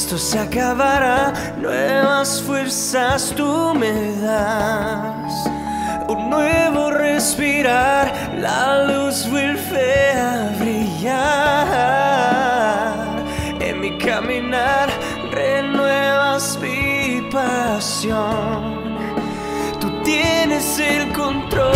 esto se acabará. Nuevas fuerzas tú me das, un nuevo respirar, la luz vuelve a brillar. En mi caminar renuevas mi pasión, tú tienes el control.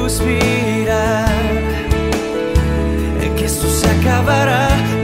Suspirar, que esto se acabará.